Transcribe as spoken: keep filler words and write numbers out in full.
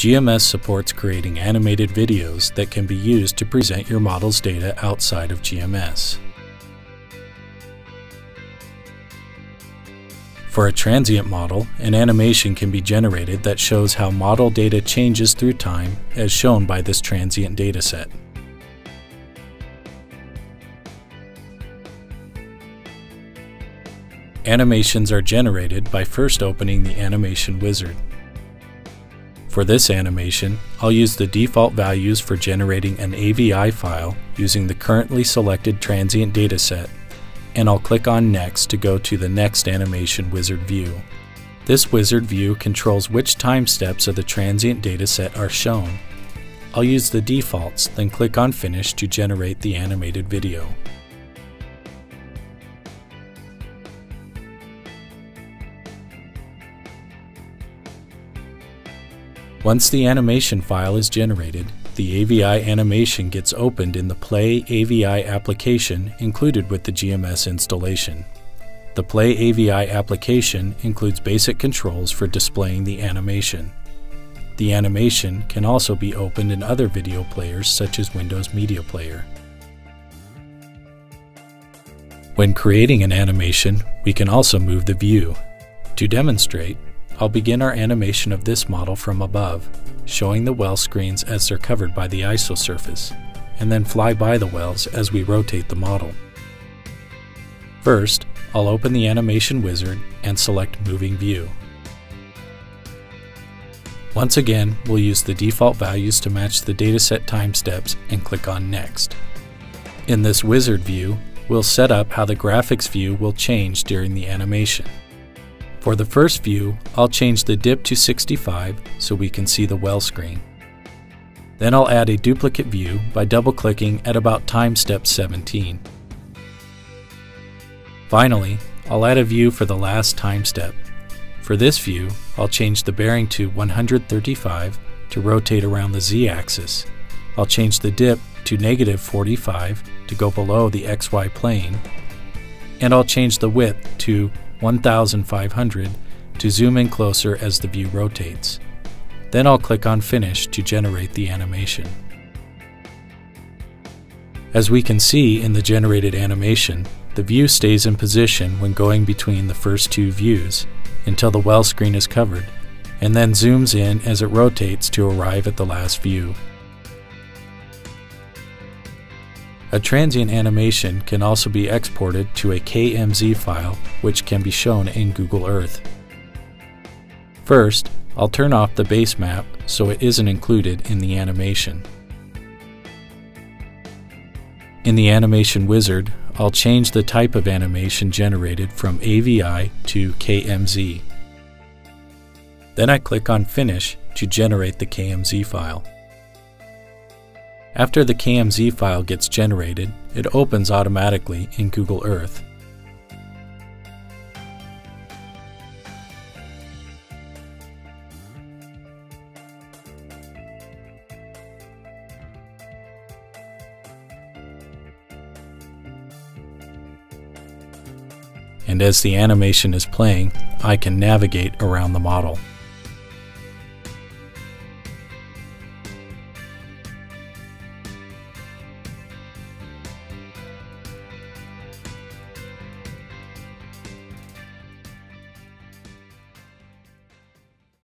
G M S supports creating animated videos that can be used to present your model's data outside of G M S. For a transient model, an animation can be generated that shows how model data changes through time, as shown by this transient dataset. Animations are generated by first opening the animation wizard. For this animation, I'll use the default values for generating an A V I file using the currently selected transient dataset, and I'll click on Next to go to the next animation wizard view. This wizard view controls which time steps of the transient dataset are shown. I'll use the defaults, then click on Finish to generate the animated video. Once the animation file is generated, the A V I animation gets opened in the Play A V I application included with the G M S installation. The Play A V I application includes basic controls for displaying the animation. The animation can also be opened in other video players such as Windows Media Player. When creating an animation, we can also move the view. To demonstrate, I'll begin our animation of this model from above, showing the well screens as they're covered by the I S O surface, and then fly by the wells as we rotate the model. First, I'll open the animation wizard and select Moving View. Once again, we'll use the default values to match the dataset time steps and click on Next. In this wizard view, we'll set up how the graphics view will change during the animation. For the first view, I'll change the dip to sixty-five so we can see the well screen. Then I'll add a duplicate view by double-clicking at about time step seventeen. Finally, I'll add a view for the last time step. For this view, I'll change the bearing to one hundred thirty-five to rotate around the z-axis. I'll change the dip to negative forty-five to go below the X Y plane, and I'll change the width to one thousand five hundred to zoom in closer as the view rotates. Then I'll click on Finish to generate the animation. As we can see in the generated animation, the view stays in position when going between the first two views until the well screen is covered, and then zooms in as it rotates to arrive at the last view. A transient animation can also be exported to a K M Z file, which can be shown in Google Earth. First, I'll turn off the base map so it isn't included in the animation. In the animation wizard, I'll change the type of animation generated from A V I to K M Z. Then I click on Finish to generate the K M Z file. After the K M Z file gets generated, it opens automatically in Google Earth. And as the animation is playing, I can navigate around the model.